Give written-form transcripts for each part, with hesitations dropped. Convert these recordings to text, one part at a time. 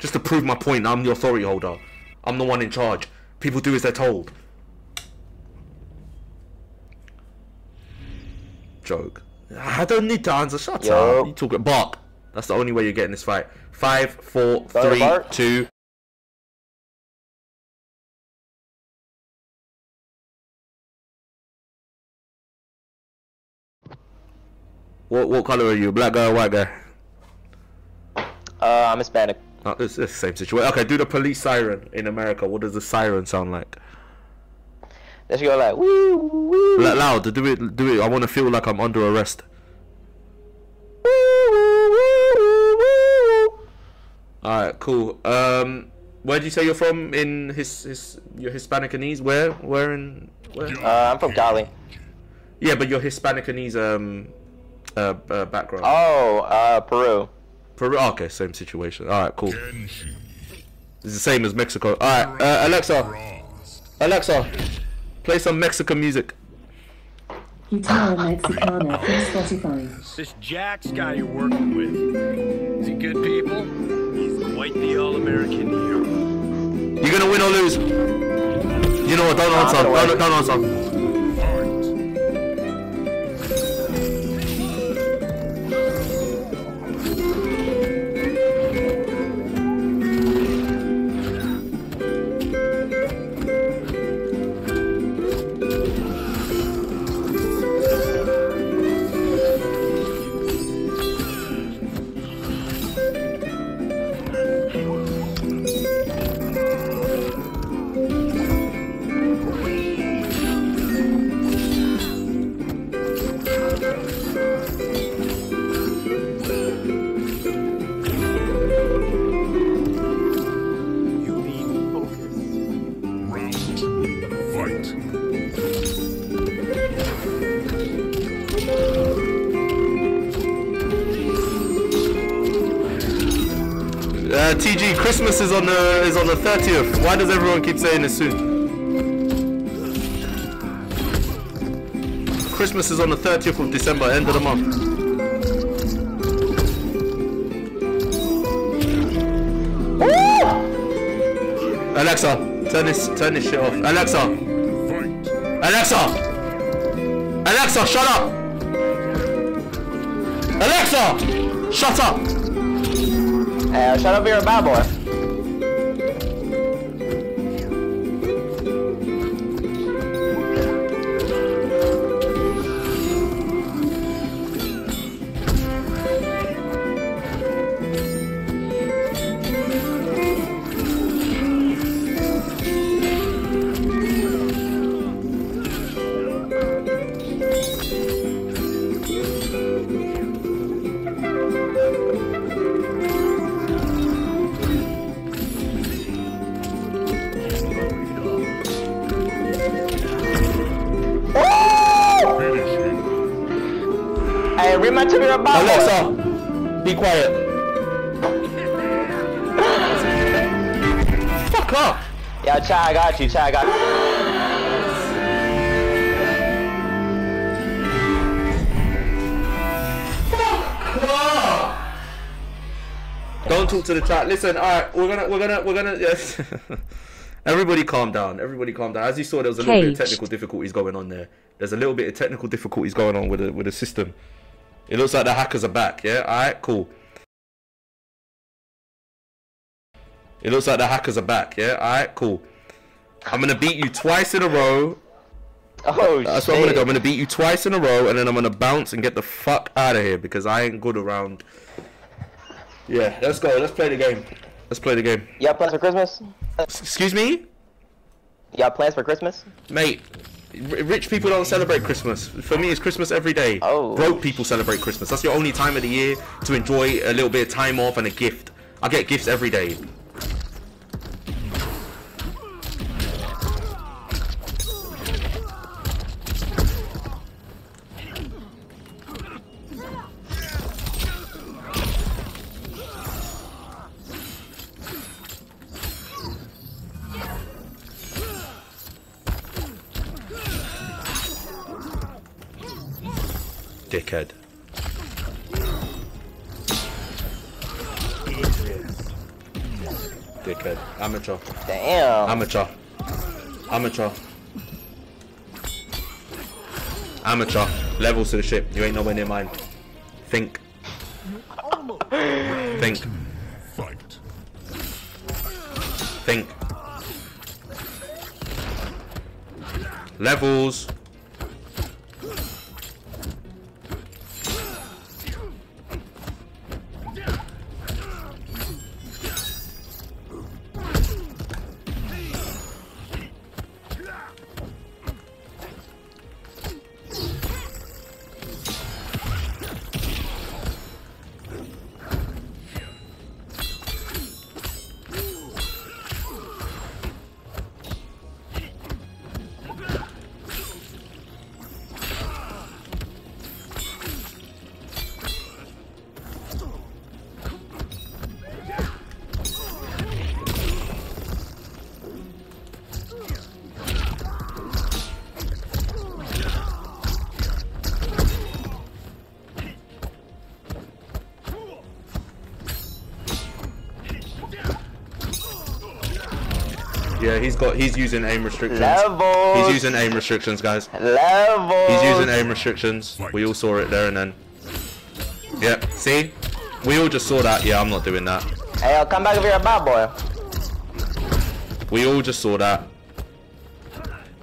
Just to prove my point, I'm the authority holder. I'm the one in charge. People do as they're told. Joke. I don't need to answer. Shut up. You talk. Bark. That's the only way you're getting this fight. 5, 4, 3, 2. What color are you? Black guy or white guy? I'm Hispanic. Oh, it's the same situation. Okay, do the police siren in America. What does the siren sound like? Let's go like wee wee. Loud. Do it. Do it. I want to feel like I'm under arrest. All right, cool. Where do you say you're from? In your Hispanicanese? Where? I'm from Cali. Yeah, but your Hispanicanese background. Oh, Peru. Peru. Oh, okay, same situation. All right, cool. It's the same as Mexico. All right, Alexa, play some Mexican music. Guitar Mexicana from Spotify. This Jack's guy you're working with, is he good people? He's quite the all-American hero. You're gonna win or lose. You know what? Don't answer. Don't answer. TG, Christmas is on the 30th. Why does everyone keep saying this soon? Christmas is on the 30th of December, end of the month. Alexa, turn this shit off. Alexa, shut up. Alexa, shut up. Shut up, you're a bad boy. Alexa, be quiet. Fuck up. Yo, Chai, I got you. Fuck up. Don't talk to the chat. Listen, all right, we're gonna. Yes. Everybody, calm down. As you saw, there was a little bit of technical difficulties going on there. There's a little bit of technical difficulties going on with the system. It looks like the hackers are back, yeah? Alright, cool. I'm gonna beat you twice in a row. Oh, that's shit. What I'm gonna do. I'm gonna beat you twice in a row, and then I'm gonna bounce and get the fuck out of here because I ain't good around. Yeah, let's go. Let's play the game. You have plans for Christmas? Excuse me? You have plans for Christmas? Mate. Rich people don't celebrate Christmas. For me, it's Christmas every day. Oh. Broke people celebrate Christmas. That's your only time of the year to enjoy a little bit of time off and a gift. I get gifts every day. Dickhead. Jesus. dickhead. Amateur. Damn. Amateur. Amateur. Amateur. Levels to the ship. You ain't nowhere near mine. Think. Think. Fight. Think. Levels. Yeah, he's using aim restrictions. Levels. He's using aim restrictions, guys. Levels. He's using aim restrictions. Right. We all saw it there and then. Yep, yeah, see? We all just saw that. Yeah, I'm not doing that. Hey, yo, come back if you're a bad boy. We all just saw that.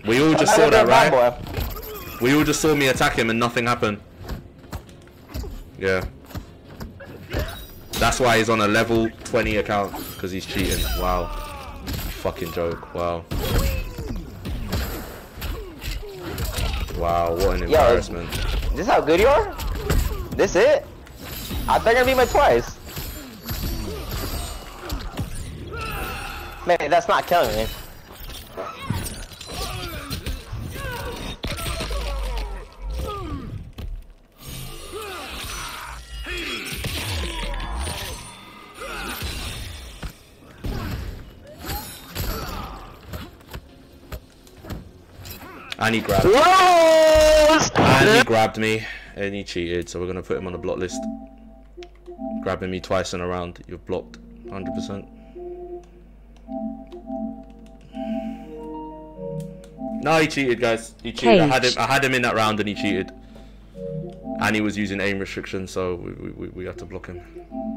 We all just saw that, right? We all just saw me attack him and nothing happened. Yeah. That's why he's on a level 20 account, because he's cheating. Wow. Fucking joke, wow. Wow, what an embarrassment. Yo, this how good you are? This it? I think I beat my twice. Man, that's not killing me. And he grabbed me. And he grabbed me. And he cheated, so we're gonna put him on the block list. Grabbing me twice in a round. You're blocked 100%. No, he cheated, guys. He cheated. I had him in that round and he cheated. And he was using aim restrictions, so we have to block him.